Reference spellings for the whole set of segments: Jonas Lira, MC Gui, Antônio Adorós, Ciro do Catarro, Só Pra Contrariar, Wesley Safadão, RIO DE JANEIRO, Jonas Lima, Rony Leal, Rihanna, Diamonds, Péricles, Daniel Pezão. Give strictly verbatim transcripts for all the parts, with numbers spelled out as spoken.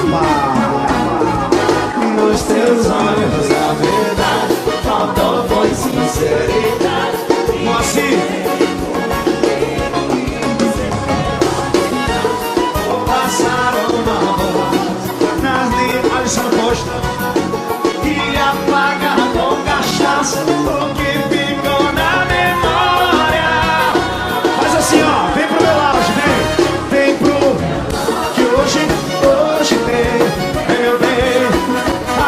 amar. Nos teus olhos a verdade, faltou foi sinceridade. Moacir! E apaga com cachaça o que ficou na memória. Mas assim ó, vem pro meu auge, vem, vem pro que hoje, hoje tem, vem meu bem.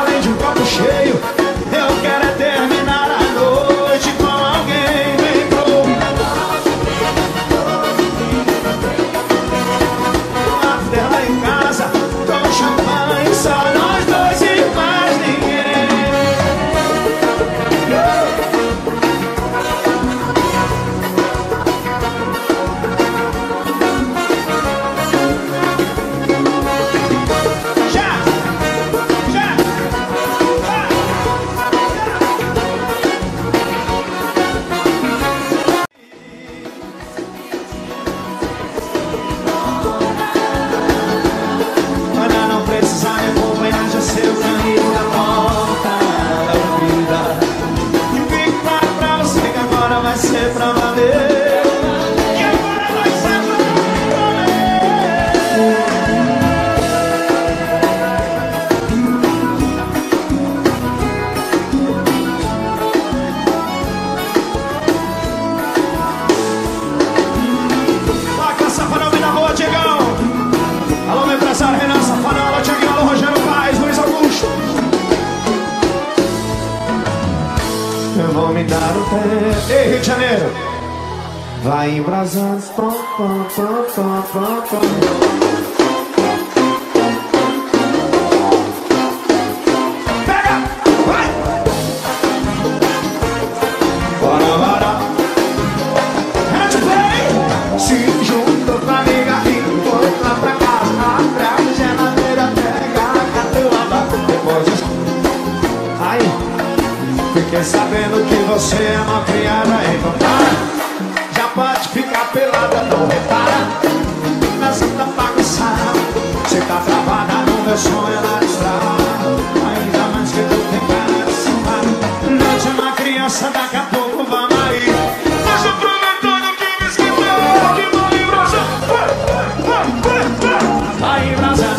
Além de um copo cheio, eu quero é terminar a noite com alguém. Vem pro after lá em casa, com champanhe só. Ei, Rio de Janeiro! Vai embrasando, pom, pom, pom, pom, pom, pom. Pega! Vai! Bora, bora! Handplay! Se juntou com a amiga e foi lá pra casa. Abre a geladeira, pega a catuaba. Depois disso... Aí! Fiquei sabendo que você é uma criada, então para. Já pode ficar pelada, não repara. Mas você tá bagunçada, você tá travada no meu sonho, ela destrava. Ainda mais que tu tem cara de safada. Não tinha uma criança, daqui a pouco vamos aí. Mas eu prometo que me esqueceu, que vou me embrasar. Vai embrasar.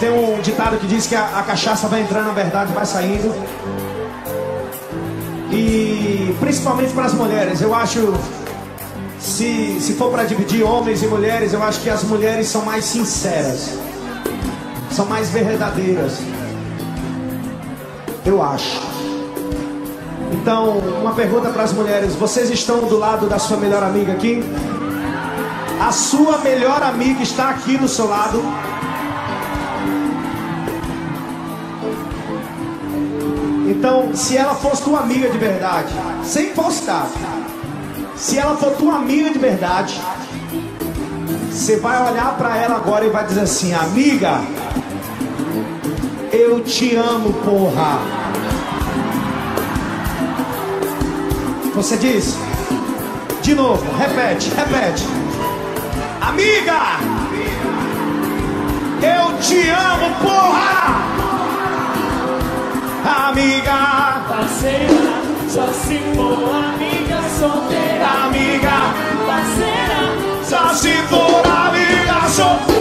Tem um ditado que diz que a, a cachaça vai entrando, na verdade vai saindo. E principalmente para as mulheres, eu acho, se, se for para dividir homens e mulheres, eu acho que as mulheres são mais sinceras, são mais verdadeiras, eu acho. Então, uma pergunta para as mulheres: vocês estão do lado da sua melhor amiga aqui? A sua melhor amiga está aqui do seu lado? Então, se ela fosse tua amiga de verdade, sem falsidade, se ela for tua amiga de verdade, você vai olhar pra ela agora e vai dizer assim: amiga, eu te amo, porra. Você diz, de novo, repete, repete: amiga, eu te amo, porra. Amiga, parceira, só se for amiga solteira. Amiga, parceira, só se for amiga solteira.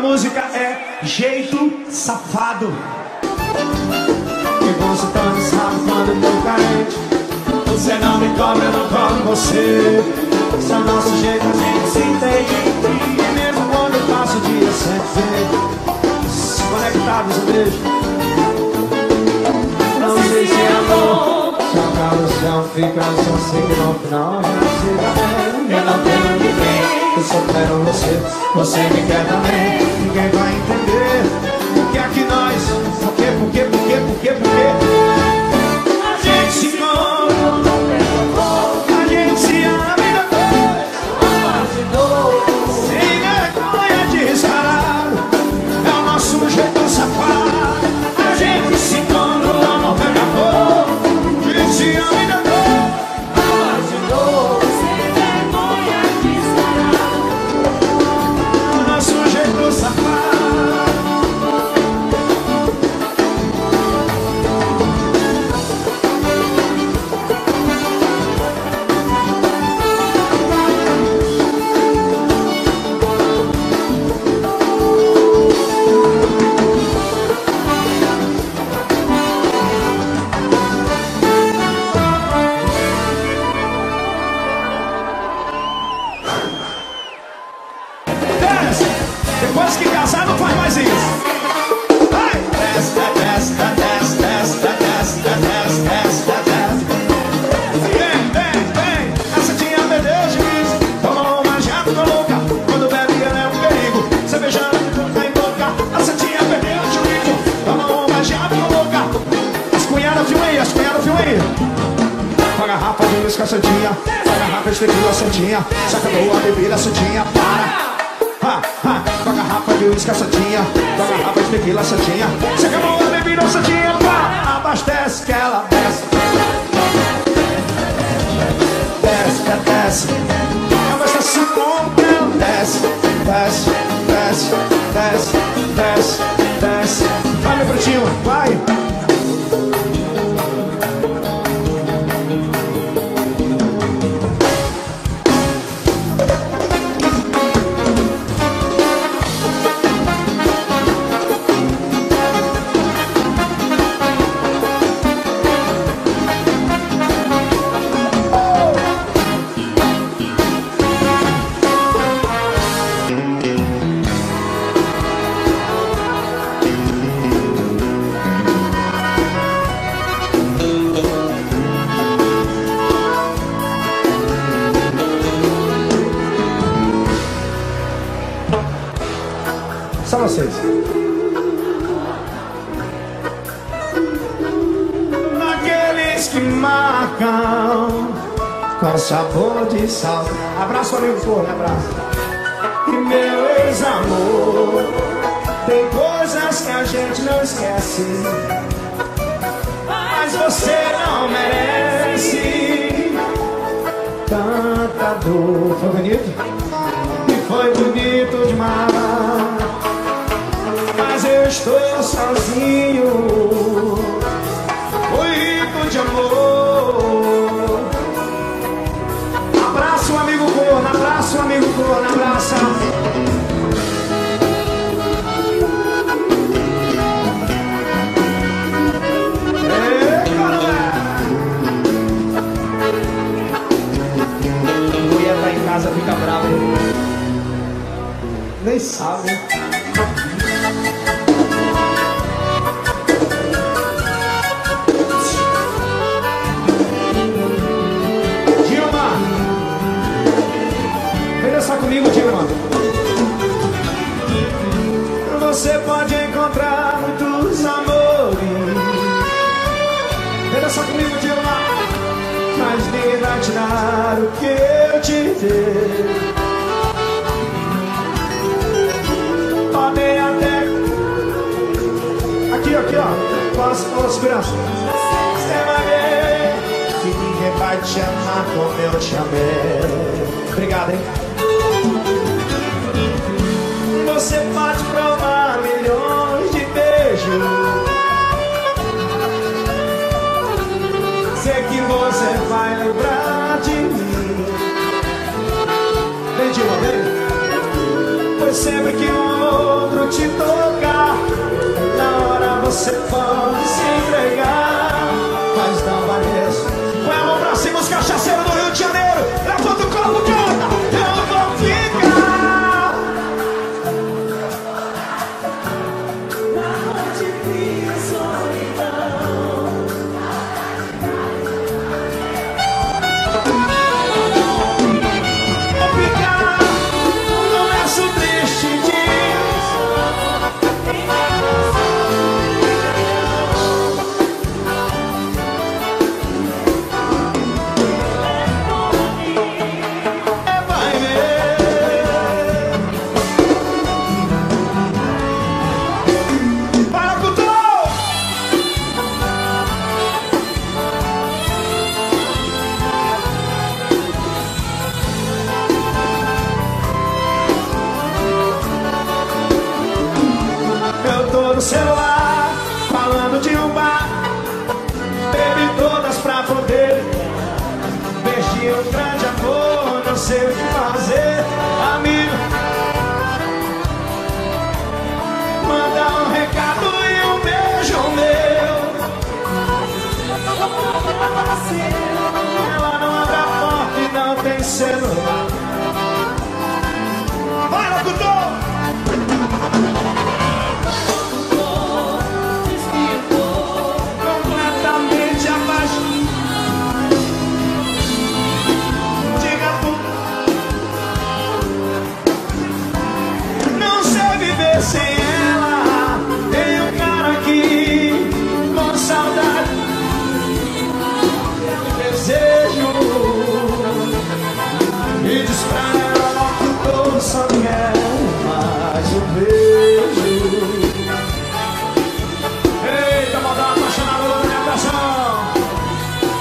música é Jeito Safado. Que você tá me safando, meu carente. Você não me cobra, eu não cobro você. Esse é o nosso jeito, a gente se entende. E mesmo quando eu passo o dia sempre se conectados, um beijo. Não sei se amor seu carro, chão fica, só sei que no final eu não tenho ninguém. Eu só quero você, você me quer também. Ninguém vai entender o que é que nós, por que, por que, por que, por que, por que a gente se ama, a gente se ama e depois sem vergonha de riscar. É o nosso jeito safado. A gente se ama, não pega fogo. A gente se ama e depois santinha, com a garrafa de tequila santinha, saca boa bebida santinha, para, ha, ha, com a garrafa de uísque santinha, com a garrafa de tequila santinha, saca boa bebida santinha, para, abastece que ela desce, desce, desce, abastece com que ela desce, desce, desce, desce, desce, desce, vai meu pretinho, vai. Sabor de sal. Abraço, amigo Flor, abraço. E meu ex-amor, tem coisas que a gente não esquece, mas você não merece tanta dor. Foi bonito? E foi bonito demais, mas eu estou sozinho, fui rico de amor. Abraço, amigo Corno, abraça. Ei, Corno! A mulher tá em casa, fica brava. Nem sabe. Comigo, Dilma. Você pode encontrar muitos amores. Vem só comigo, Dilma. Mas ninguém vai tirar o que eu te dei. Podem até. Aqui, aqui, ó. Posso, posso, graças. Você vai ver que ninguém vai te amar como eu te amei. Obrigado, hein? Você pode provar milhões de beijos, sei que você vai lembrar de mim. Vem de uma vez. Você sempre que o outro te tocar, na hora você pode se entregar, mas não apareça. Põe a mão pra cima, os cachaceiros do Rio de Janeiro, levanta o corpo, canta, eu vou ficar. Na noite minha solidão, vou ficar. Começo triste dia. É, vai ver. Para com tudo. Eu tô no celular, falando de um bar. Bebi todas pra poder vestir um grande amor. Não sei o que fazer, amigo. Manda um recado e um beijo meu. Ela não abre a porta e não tem celular. Vai, locutor! Completamente apaixonado. Diga tu, não sei viver sem ela. Tem um cara aqui com saudade, eu desejo. E diz pra ela que eu só quero mais um beijo. Eita, maldade apaixonada da minha atração.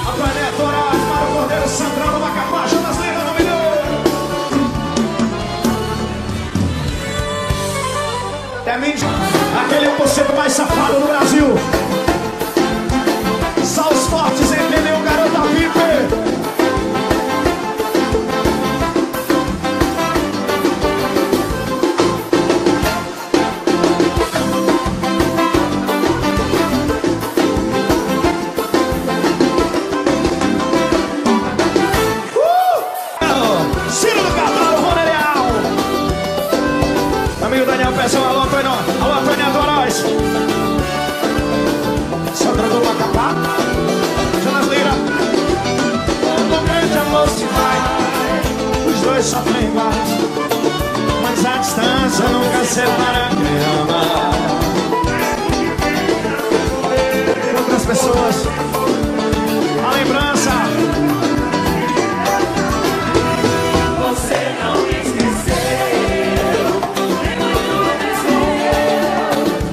A planeta Horácio, para o Cordeiro Central, do Macapá, Jonas Lima, no milhão. Até mim, aquele é o conceito mais safado do Brasil. Só os fortes entendem o garota Pipe. Uh! Ciro do Catarro, Rony Leal. Amigo Daniel Pezão, alô Antônio, alô Antônio Adorós. Sandra do Macapá, Jonas Lira. Quando o grande amor se vai, os dois sofrem mais, mas a distância nunca separa quem ama. Outras pessoas, a lembrança. Você não me esqueceu,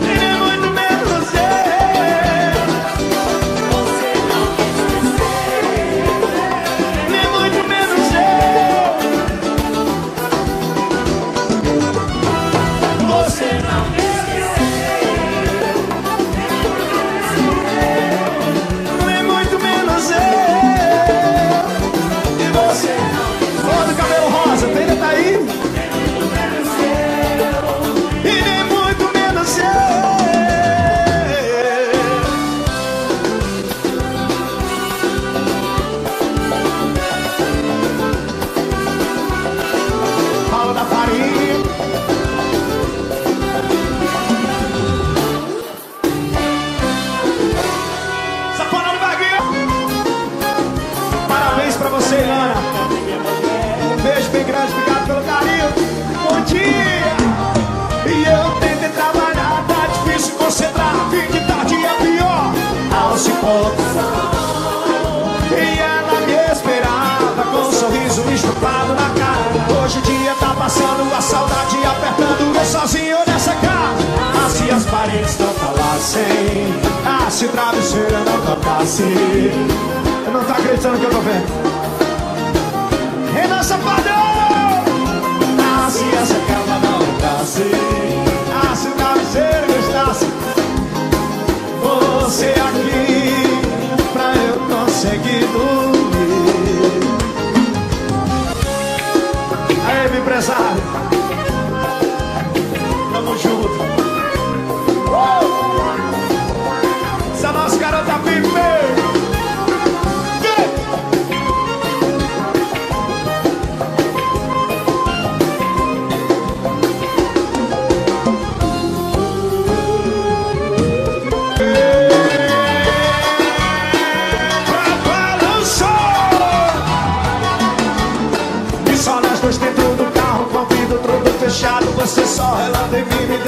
nem muito menos eu. Nem muito menos eu, Você não me esqueceu, nem muito menos eu. Você não me esqueceu, nem muito menos eu. Nem muito menos eu. E você, flor do cabelo rosa, Teira tá aí. E nem muito menos eu. Paulo da Farinha. Sapona do Baguinho. Parabéns pra você, Ilana. Um beijo bem grande, obrigado pelo carinho. Bom dia. E eu tentei trabalhar, tá difícil concentrar. Fim de tarde é pior. Aos poucos. E ela me esperava com um sorriso estupado na cara. Hoje o dia tá passando, a saudade apertando. Eu sozinho nessa casa. Ah, se as paredes não falassem, ah, se o travesseiro não cantasse. Eu não tô acreditando que eu tô vendo. Renan Safadão! Ah, se essa cama não entrasse, ah, se o travesseiro gostasse, você aqui, pra eu conseguir dormir. Aí, meu empresário.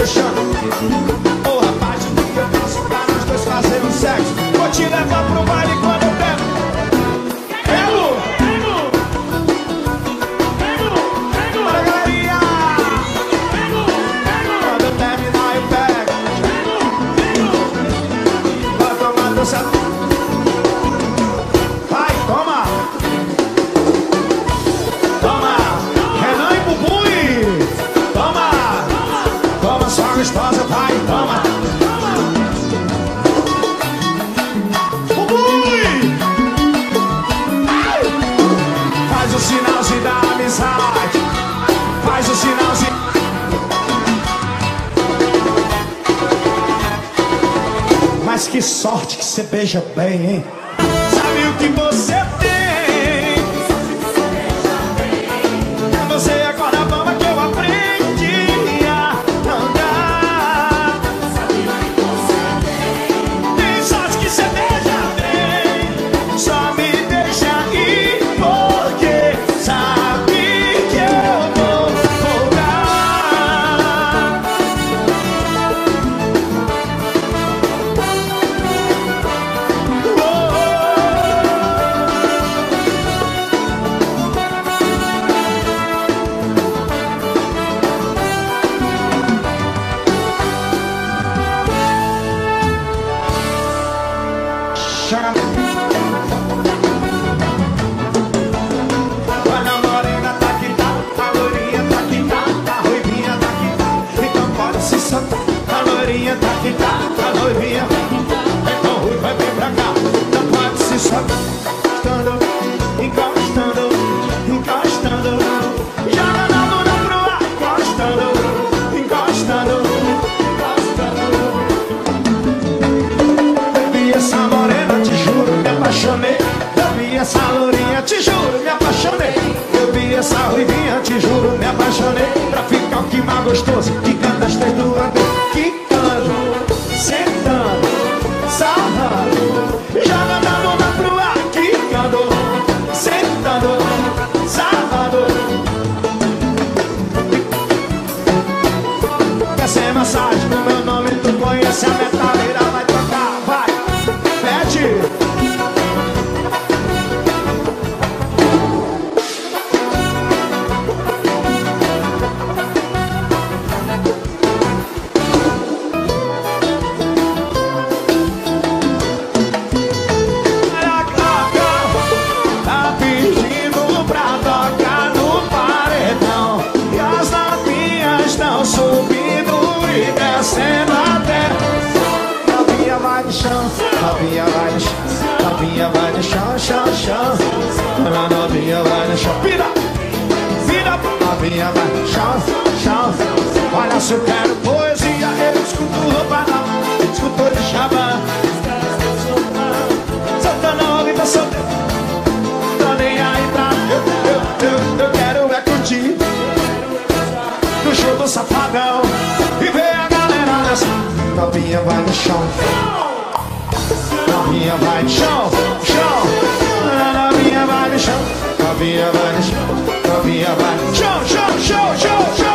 fechando. Ô rapaz, o que eu posso pra nós dois fazer um sexo? Vou te levar pro baile quando eu pego. Pego, pego, pego, pego. Bora, galerinha. Pego, pego. Quando eu terminar eu pego. Pego, pego. Bora tomar dança. Gostosa, vai, toma, toma. Ui! Faz o sinalzinho da amizade. Faz o sinalzinho. Mas que sorte que você beija bem, hein? Sabe o que você tem? É você acordar pra uma que eu aprendi. Olha, se eu quero poesia, eu escuto roupa não, escuto de chama. Santana, ouve, tá solteiro. Tô nem aí pra eu, eu, eu, eu quero é curtir no show do Safadão e ver a galera nessa. Novinha vai no chão, novinha vai no chão, chão. Novinha vai no chão, novinha vai no chão, novinha vai no chão, chão, chão, chão, chão.